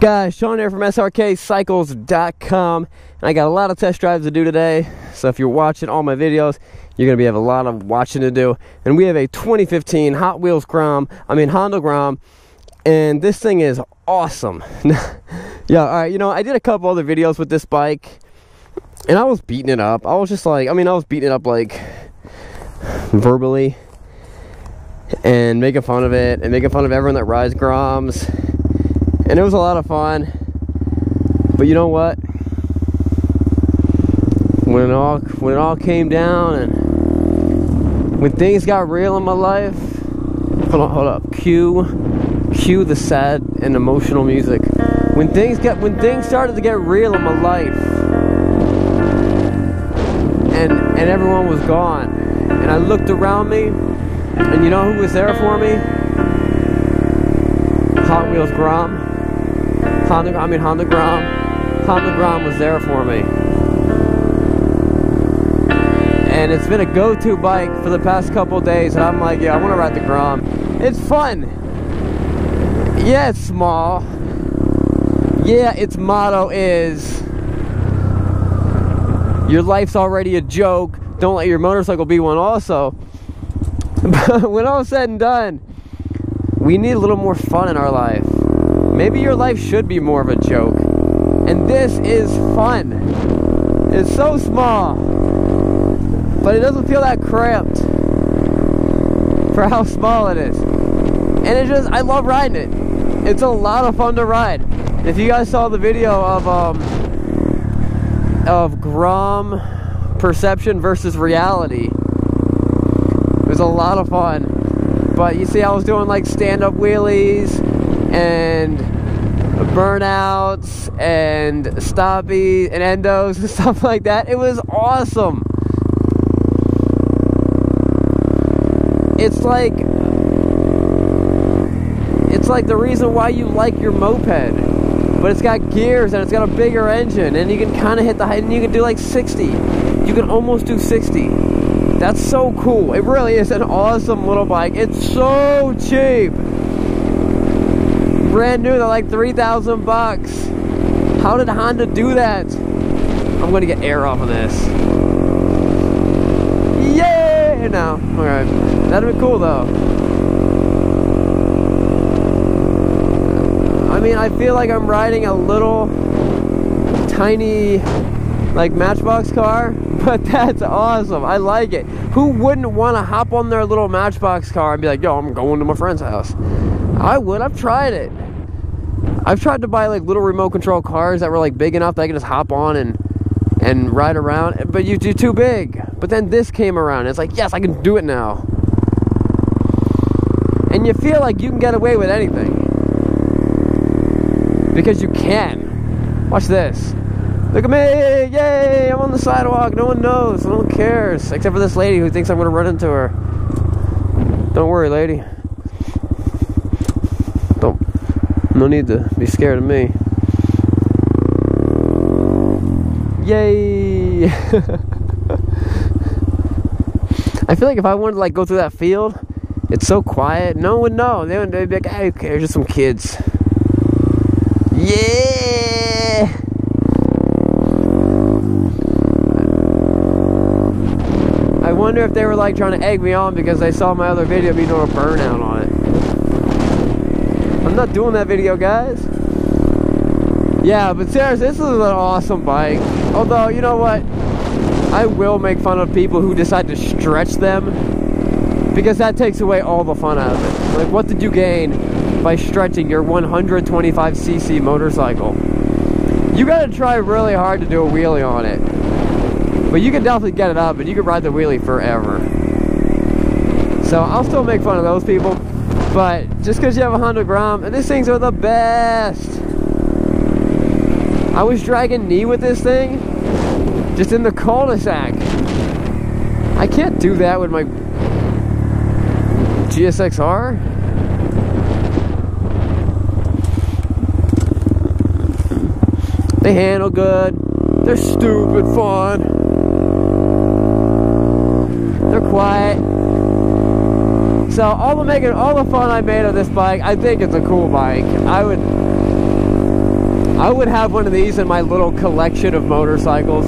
Guys, Sean here from SRKCycles.com, and I got a lot of test drives to do today. So if you're watching all my videos, you're going to have a lot of watching to do. And we have a 2015 Hot Wheels Grom, Honda Grom, and this thing is awesome. Yeah, alright, you know, I did a couple other videos with this bike, and I was beating it up. I was just like, I was beating it up like verbally, and making fun of it, and making fun of everyone that rides Groms. And it was a lot of fun, but you know what? When it all came down, and when things got real in my life, hold up, cue the sad and emotional music. When things started to get real in my life, and everyone was gone, and I looked around me, and you know who was there for me? Hot Wheels Grom. Honda Grom. Honda Grom was there for me. And it's been a go-to bike for the past couple days, and I'm like, yeah, I want to ride the Grom. It's fun. Yeah, it's small. Yeah, its motto is, your life's already a joke, don't let your motorcycle be one also. But when all said and done, we need a little more fun in our life. Maybe your life should be more of a joke. And this is fun. It's so small, but it doesn't feel that cramped for how small it is. And it just, I love riding it. It's a lot of fun to ride. If you guys saw the video of Grom perception versus reality, it was a lot of fun. But you see, I was doing like stand-up wheelies, and burnouts, and stoppies, and endos, and stuff like that. It was awesome. It's like the reason why you like your moped, but it's got gears, and it's got a bigger engine, and you can kind of hit the height, and you can do like 60. You can almost do 60. That's so cool. It really is an awesome little bike. It's so cheap. Brand new, they're like $3,000 bucks. How did Honda do that? I'm gonna get air off of this. Yay! No, alright. That'd be cool though. I mean, I feel like I'm riding a little tiny, like, Matchbox car, but that's awesome. I like it. Who wouldn't want to hop on their little Matchbox car and be like, yo, I'm going to my friend's house? I would. I've tried it. I've tried to buy like little remote control cars that were like big enough that I could just hop on and ride around, but you're too big. But then this came around, and it's like, yes, I can do it now. And you feel like you can get away with anything, because you can. Watch this. Look at me. Yay, I'm on the sidewalk. No one knows. No one cares, except for this lady who thinks I'm going to run into her. Don't worry, lady. No need to be scared of me. Yay! I feel like if I wanted to like go through that field, it's so quiet, no one would know. They'd be like, hey, there's just some kids. Yeah! I wonder if they were like trying to egg me on because they saw my other video me doing a burnout on it. I'm not doing that video, guys. Yeah, but seriously, this is an awesome bike. Although, you know what? I will make fun of people who decide to stretch them, because that takes away all the fun out of it. Like, what did you gain by stretching your 125cc motorcycle? You gotta try really hard to do a wheelie on it. But you can definitely get it up, and you can ride the wheelie forever. So, I'll still make fun of those people. But just because you have a Honda Grom, and these things are the best. I was dragging knee with this thing, just in the cul-de-sac. I can't do that with my GSXR. They handle good. They're stupid fun. They're quiet. So all the fun I made of this bike, I think it's a cool bike. I would I would have one of these in my little collection of motorcycles.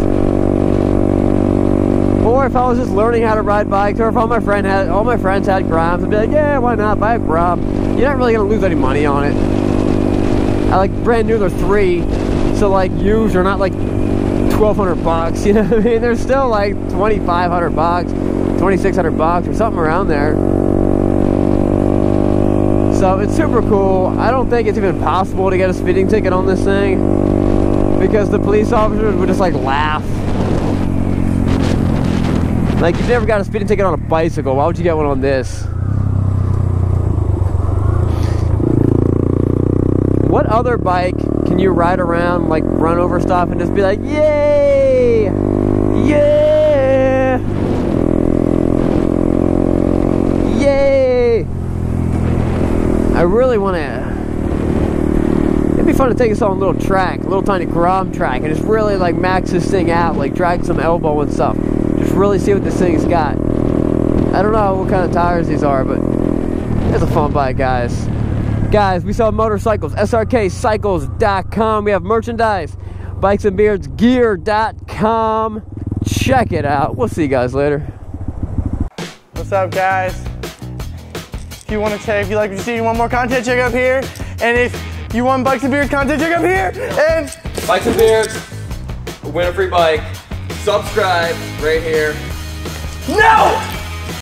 Or if I was just learning how to ride bikes, or if all my friends had Groms, I'd be like, yeah, why not, buy a Grom. You're not really going to lose any money on it. I like brand new, they're $3, so like used are not like $1,200, you know what I mean? They're still like $2,500, $2,600 or something around there. So it's super cool. I don't think it's even possible to get a speeding ticket on this thing because the police officers would just like laugh. Like, you've never got a speeding ticket on a bicycle. Why would you get one on this? What other bike can you ride around, like run over stuff and just be like, yay! Yeah! Yay! I really want to... It'd be fun to take us on a little track, a little tiny Grom track, and just really like max this thing out, like drag some elbow and stuff. Just really see what this thing's got. I don't know what kind of tires these are, but it's a fun bike, guys. Guys, we sell motorcycles, SRKcycles.com. We have merchandise, bikesandbeardsgear.com. Check it out. We'll see you guys later. What's up, guys? If you like what you see, you want more content, check up here. And if you want Bikes and Beards content, check up here. And Bikes and Beards, win a free bike. Subscribe right here. No!